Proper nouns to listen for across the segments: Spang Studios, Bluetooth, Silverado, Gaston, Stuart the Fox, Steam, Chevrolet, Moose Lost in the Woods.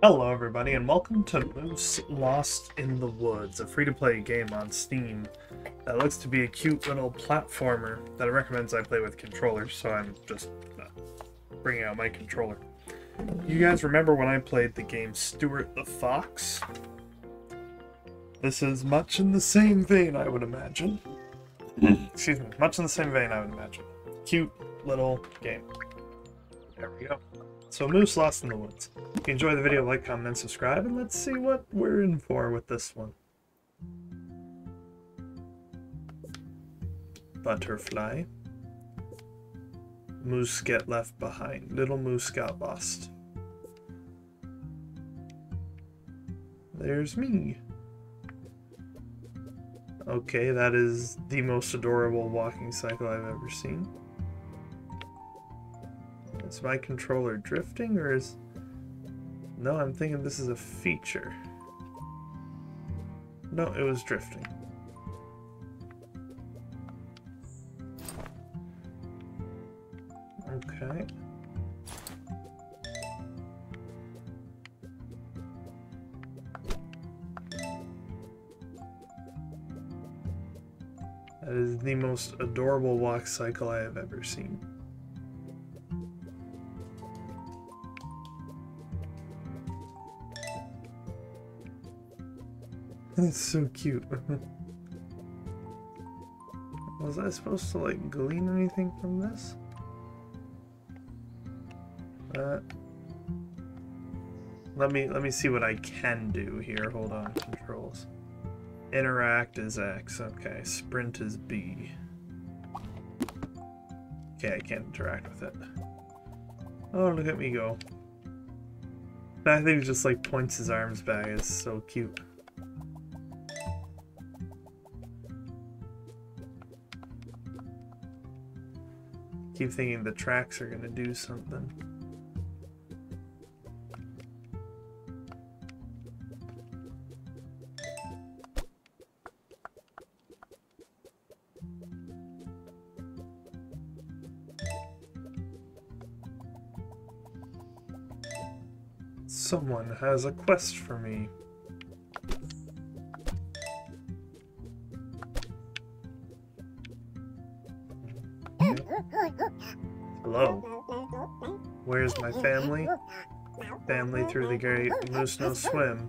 Hello everybody and welcome to Moose Lost in the Woods, a free-to-play game on Steam that looks to be a cute little platformer that it recommends I play with controllers, so I'm just bringing out my controller. You guys remember when I played the game Stuart the Fox? This is much in the same vein, I would imagine. Excuse me, much in the same vein, I would imagine. Cute little game. There we go. So, Moose Lost in the Woods. If you enjoy the video, like, comment, and subscribe, and let's see what we're in for with this one. Butterfly. Moose get left behind. Little moose got lost. There's me. Okay, that is the most adorable walking cycle I've ever seen. Is my controller drifting, or is... No, I'm thinking this is a feature. No, it was drifting. Okay. That is the most adorable walk cycle I have ever seen. That's so cute. Was I supposed to, like, glean anything from this? Let me see what I can do here. Hold on, controls. Interact is X. Okay, sprint is B. Okay, I can't interact with it. Oh, look at me go. I think he just, like, points his arms back. It's so cute. Keep thinking the tracks are gonna do something. Someone has a quest for me. Hello. Where's my family? Family through the gate. Moose no swim.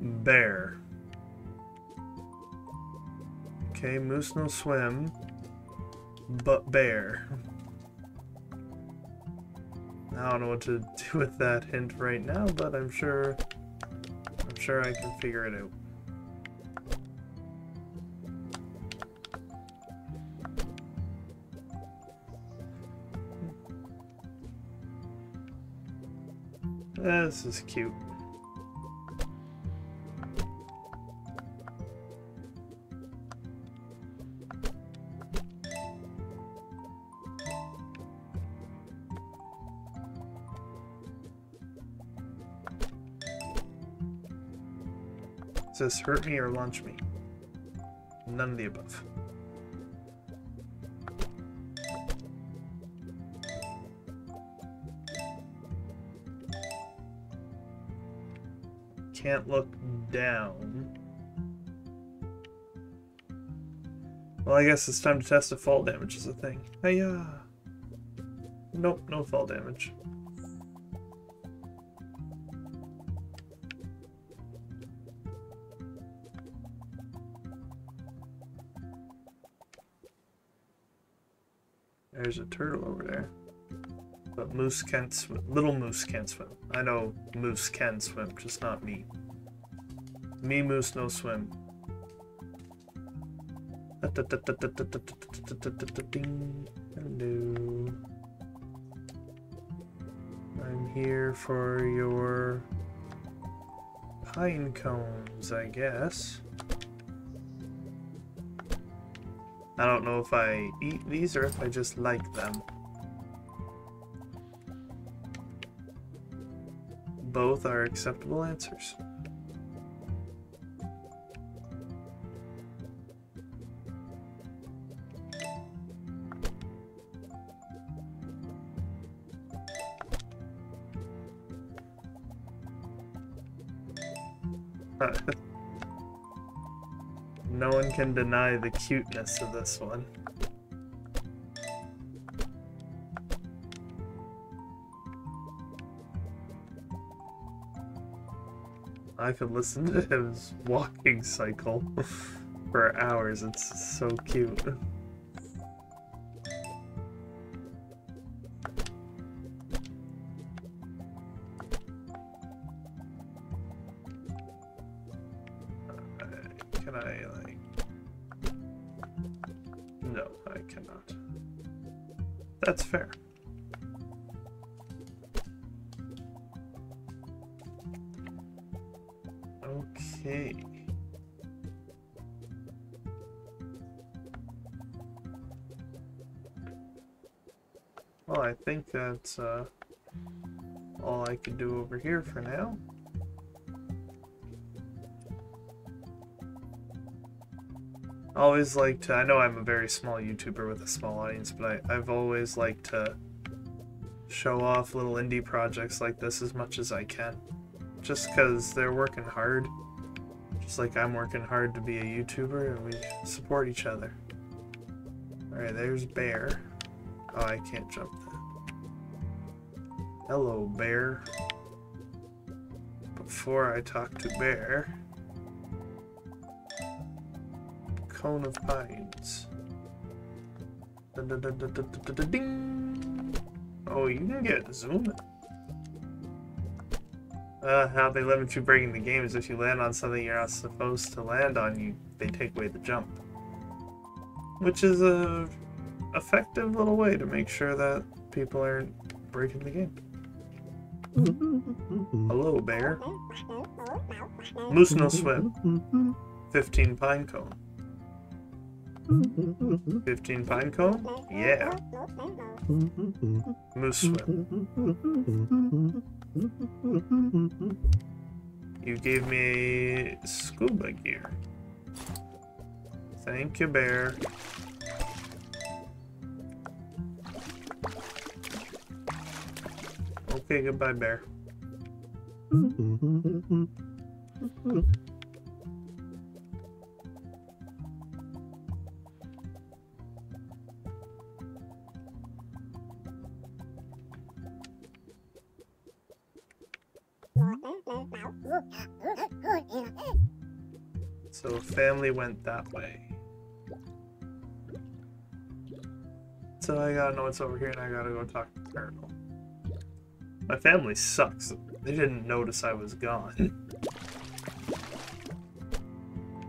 Bear. Okay, moose no swim, but bear. I don't know what to do with that hint right now, but I'm sure I can figure it out. This is cute. Does this hurt me or launch me? None of the above. Can't look down. Well, I guess it's time to test if fall damage is a thing. Hiya! Nope, no fall damage. There's a turtle over there. But moose can't swim. Little moose can't swim. I know moose can swim, just not me. Me, moose, no swim. Hello. I'm here for your pine cones, I guess. I don't know if I eat these or if I just like them. Both are acceptable answers. No one can deny the cuteness of this one. I could listen to his walking cycle for hours. It's so cute. That's fair. Okay. Well, I think that's all I could do over here for now. I always like to, I know I'm a very small YouTuber with a small audience, but I've always liked to show off little indie projects like this as much as I can. Just because they're working hard. Just like I'm working hard to be a YouTuber, and we support each other. Alright, there's Bear. Oh, I can't jump that. Hello, Bear. Before I talk to Bear... Cone of Pines. Da, da, da, da, da, da, da, ding. Oh, you can get zoomed. How they limit you breaking the game is if you land on something you're not supposed to land on, they take away the jump. Which is a effective little way to make sure that people aren't breaking the game. Hello, Bear. Moose no swim. 15 pine cone. 15 pine cone? Yeah. Moose swim. You gave me scuba gear. Thank you, Bear. Okay, goodbye, Bear. So family went that way. So I gotta know what's over here, and I gotta go talk to Colonel. My family sucks. They didn't notice I was gone.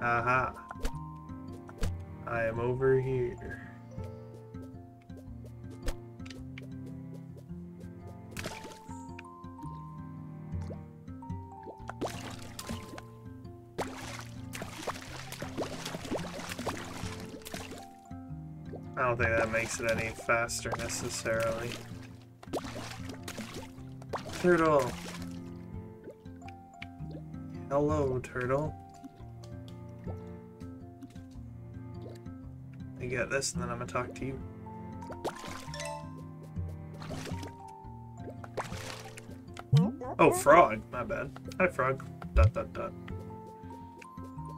Aha. I am over here. I don't think that makes it any faster necessarily. Turtle! Hello, turtle. I get this and then I'm gonna talk to you. Oh, frog! My bad. Hi, frog. Dot dot dot.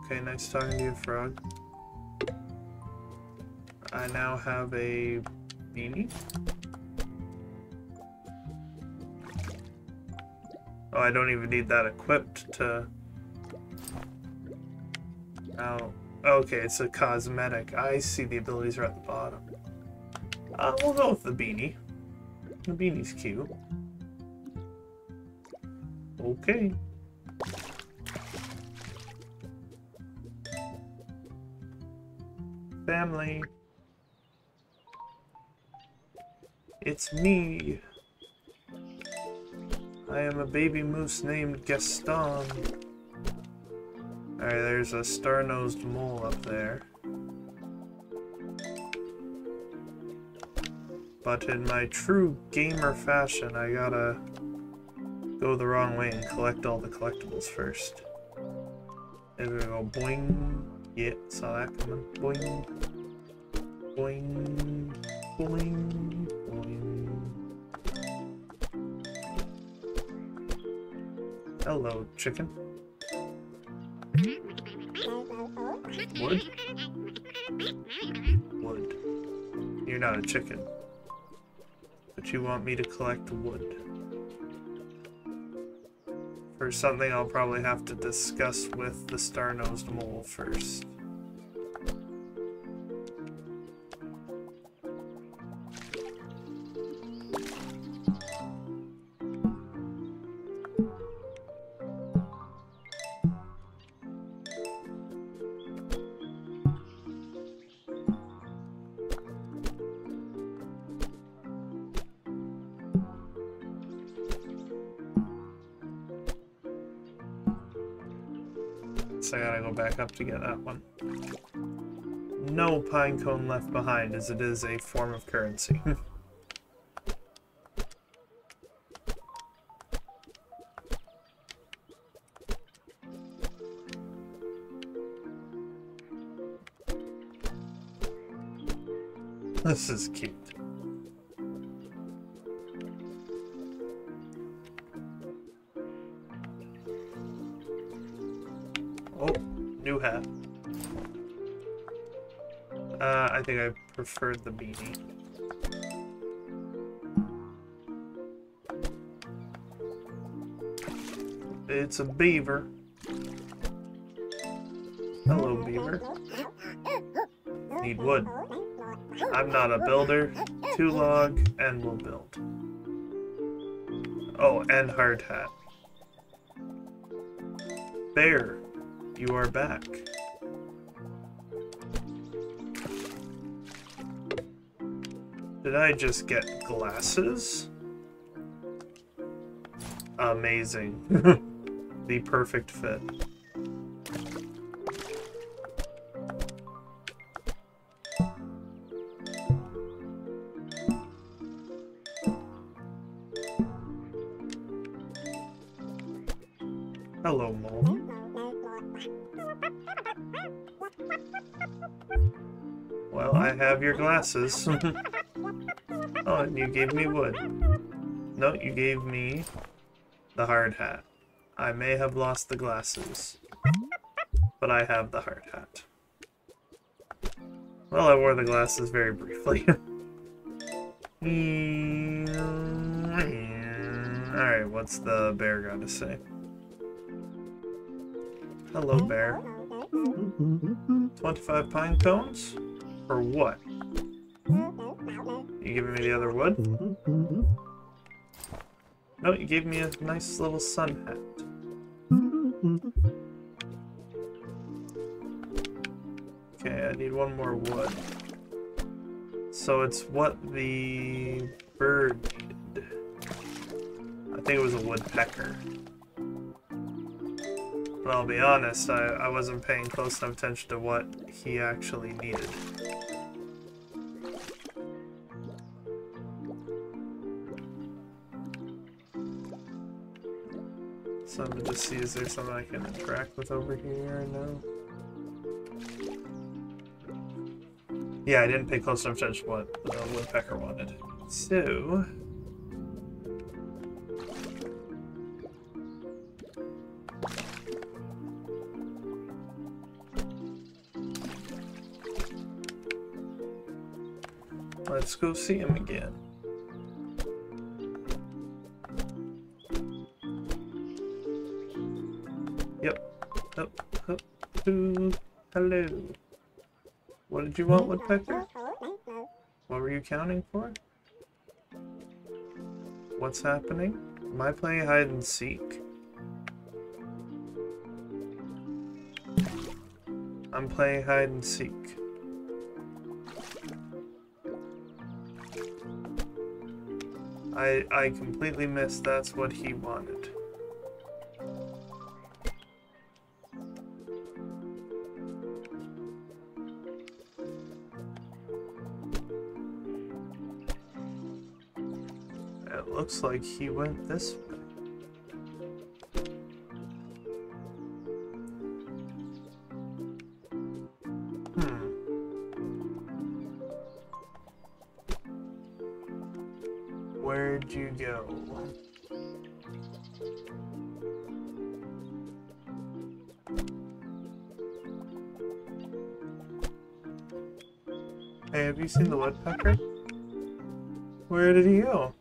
Okay, nice talking to you, frog. I now have a beanie. Oh, I don't even need that equipped to... Oh, okay, it's a cosmetic. I see, the abilities are at the bottom. We'll go with the beanie. The beanie's cute. Okay. Family. It's me. I am a baby moose named Gaston. Alright, there's a star-nosed mole up there. But in my true gamer fashion, I gotta go the wrong way and collect all the collectibles first. There we go. Boing. Yeah, saw that coming. Boing. Boing. Boing. Hello, chicken. Wood? Wood. You're not a chicken. But you want me to collect wood. For something I'll probably have to discuss with the star-nosed mole first. Up to get that one. No pine cone left behind, as it is a form of currency. This is cute. I think I preferred the beanie. It's a beaver. Hello, beaver. Need wood. I'm not a builder. 2 log, and we'll build. Oh, and hard hat. Bear, you are back. Did I just get glasses? Amazing. The perfect fit. Hello, mole. Well, I have your glasses. Oh, and you gave me wood. No, you gave me the hard hat. I may have lost the glasses, but I have the hard hat. Well, I wore the glasses very briefly. Alright, what's the bear got to say? Hello, bear. 25 pine cones? For what? You giving me the other wood? No, you gave me a nice little sun hat. Okay, I need one more wood. So it's what the bird needed. I think it was a woodpecker. But I'll be honest, I wasn't paying close enough attention to what he actually needed. So I'm gonna just see, is there something I can interact with over here? No. Yeah, I didn't pay close enough attention to what the woodpecker wanted. So... let's go see him again. Hello. What did you want, woodpecker? What were you counting for? What's happening? Am I playing hide and seek? I'm playing hide and seek. I completely missed that's what he wanted. Looks like he went this way. Where'd you go? Hey, have you seen the woodpecker? Where did he go?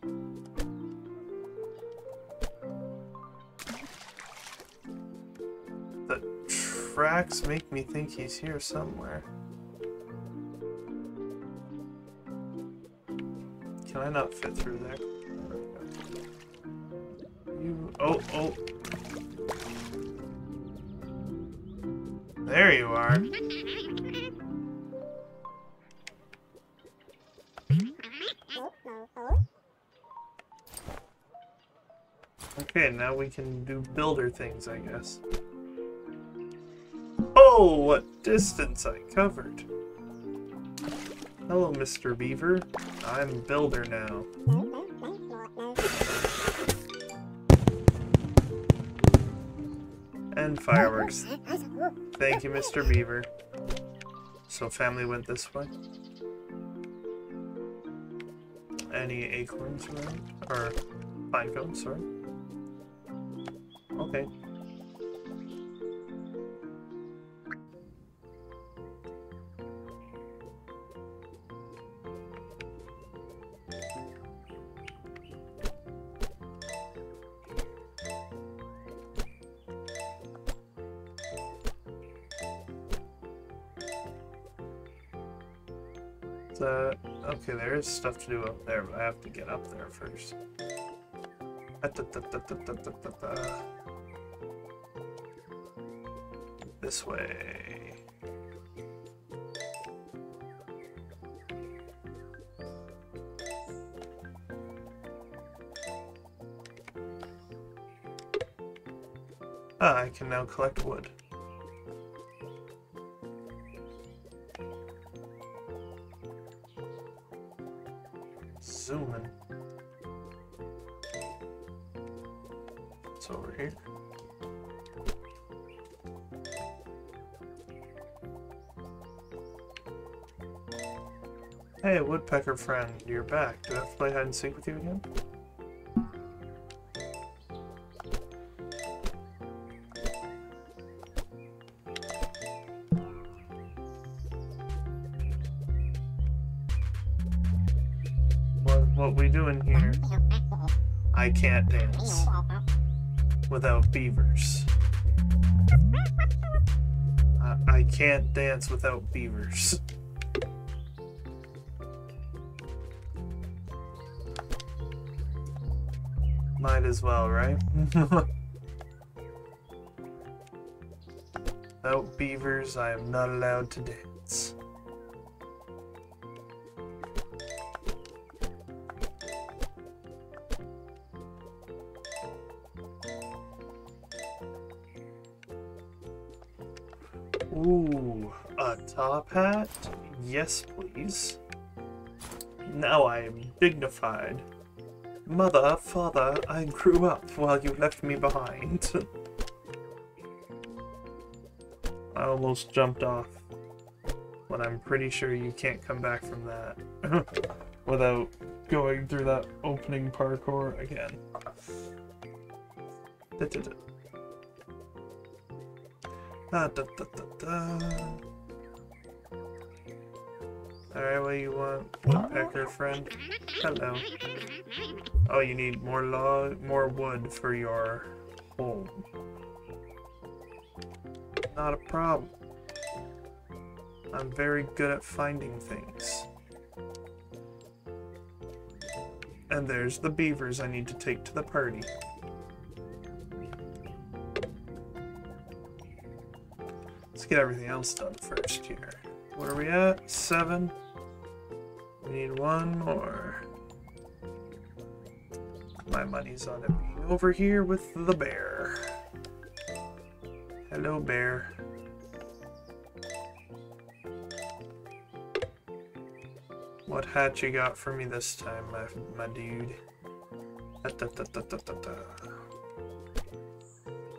The tracks make me think he's here somewhere. Can I not fit through there? You, oh. There you are. Okay, now we can do builder things, I guess. Oh, what distance I covered. Hello, Mr. Beaver. I'm builder now. And fireworks. Thank you, Mr. Beaver. So family went this way. Any acorns around? Or pine cones, sorry. Okay. Okay, there is stuff to do up there, but I have to get up there first. This way. Ah, I can now collect wood. Zooming. It's over here. Hey, woodpecker friend, you're back. Do I have to play hide and seek with you again? What we doing here? I can't dance without beavers. I can't dance without beavers. Might as well, right? Without beavers, I am not allowed to dance. Ooh, a top hat? Yes, please. Now I am dignified. Mother, father, I grew up while you left me behind. I almost jumped off, but I'm pretty sure you can't come back from that without going through that opening parkour again. Alright, what do you want, woodpecker friend? Hello. Oh, you need more log, more wood for your home. Not a problem. I'm very good at finding things. And there's the beavers I need to take to the party. Let's get everything else done first here. Where are we at? 7. We need one more. My money's on it being over here with the bear. Hello, bear. What hat you got for me this time, my dude?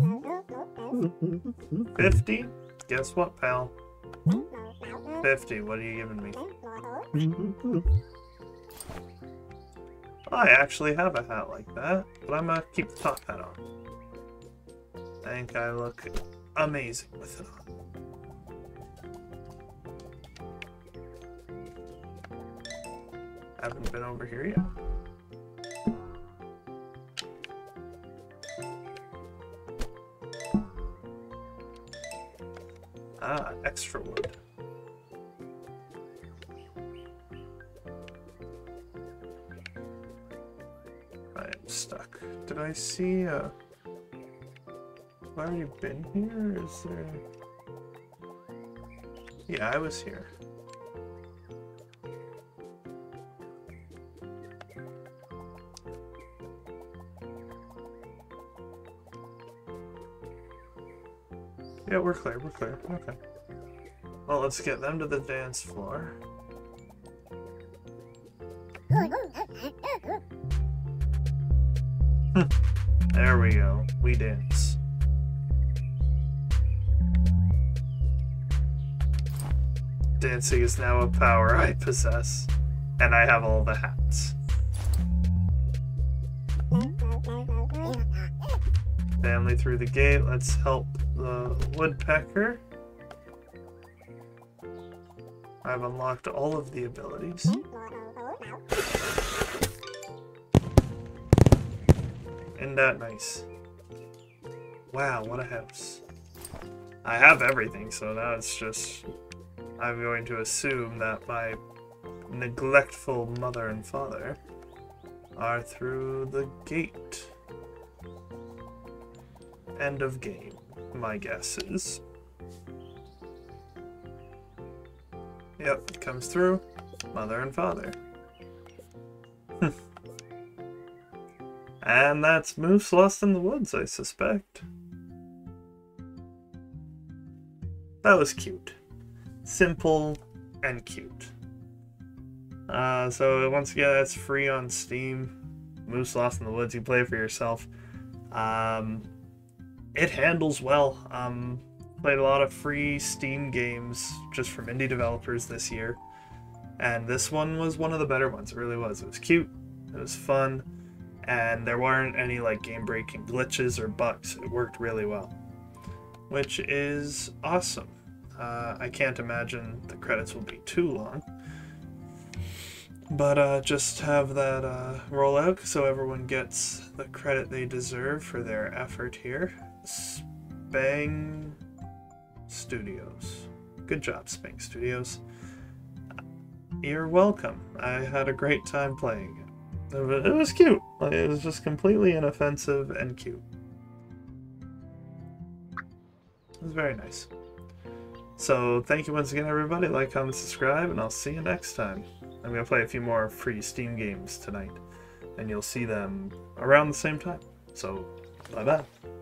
$50? Guess what, pal? 50. What are you giving me? I actually have a hat like that, but I'm gonna keep the top hat on. I think I look amazing with it on. haven't been over here yet. Ah, extra wood. I am stuck. Did I see a... Have I already been here? Is there... Yeah, I was here. Yeah, we're clear, we're clear. Okay. Well, let's get them to the dance floor. There we go. We dance. Dancing is now a power I possess, and I have all the hats. Family through the gate. Let's help the woodpecker. I've unlocked all of the abilities. Isn't that nice? Wow, what a house. I have everything, so now it's just... I'm going to assume that my neglectful mother and father are through the gate. End of game, my guess is. Yep, it comes through. Mother and father. And that's Moose Lost in the Woods, I suspect. That was cute. Simple and cute. So once again, that's free on Steam. Moose Lost in the Woods, you play for yourself. It handles well. Played a lot of free Steam games just from indie developers this year, and this one was one of the better ones. It really was. It was cute, it was fun, and there weren't any like game-breaking glitches or bugs. It worked really well, which is awesome. I can't imagine the credits will be too long, but just have that roll out so everyone gets the credit they deserve for their effort here. Spang Studios. Good job, Spang Studios. You're welcome. I had a great time playing it. It was cute. It was just completely inoffensive and cute. It was very nice. So thank you once again, everybody. Like, comment, subscribe, and I'll see you next time. I'm going to play a few more free Steam games tonight, and you'll see them around the same time. So, bye-bye.